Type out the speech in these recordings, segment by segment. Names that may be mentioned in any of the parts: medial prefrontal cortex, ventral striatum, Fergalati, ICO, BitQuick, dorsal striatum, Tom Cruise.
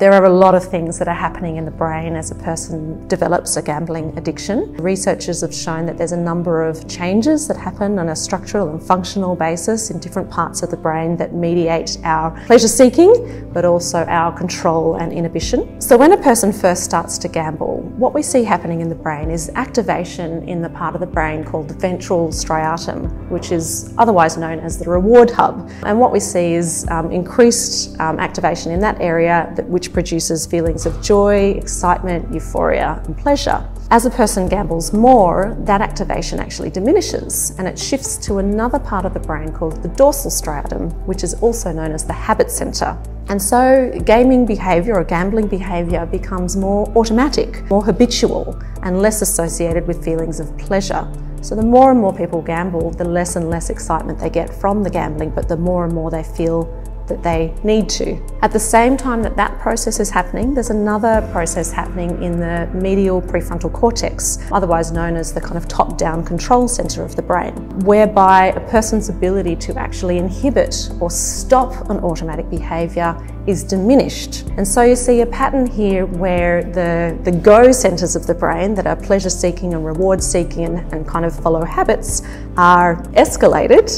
There are a lot of things that are happening in the brain as a person develops a gambling addiction. Researchers have shown that there's a number of changes that happen on a structural and functional basis in different parts of the brain that mediate our pleasure seeking, but also our control and inhibition. So when a person first starts to gamble, what we see happening in the brain is activation in the part of the brain called the ventral striatum, which is otherwise known as the reward hub. And what we see is increased activation in that area, which produces feelings of joy, excitement, euphoria and pleasure. As a person gambles more, that activation actually diminishes and it shifts to another part of the brain called the dorsal striatum, which is also known as the habit center. And so gaming behaviour or gambling behaviour becomes more automatic, more habitual and less associated with feelings of pleasure. So the more and more people gamble, the less and less excitement they get from the gambling, but the more and more they feel that they need to. At the same time that that process is happening, there's another process happening in the medial prefrontal cortex, otherwise known as the kind of top-down control centre of the brain, whereby a person's ability to actually inhibit or stop an automatic behaviour is diminished. And so you see a pattern here where the go centres of the brain that are pleasure-seeking and reward-seeking and kind of follow habits are escalated.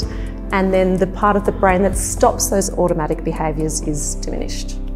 And then the part of the brain that stops those automatic behaviours is diminished.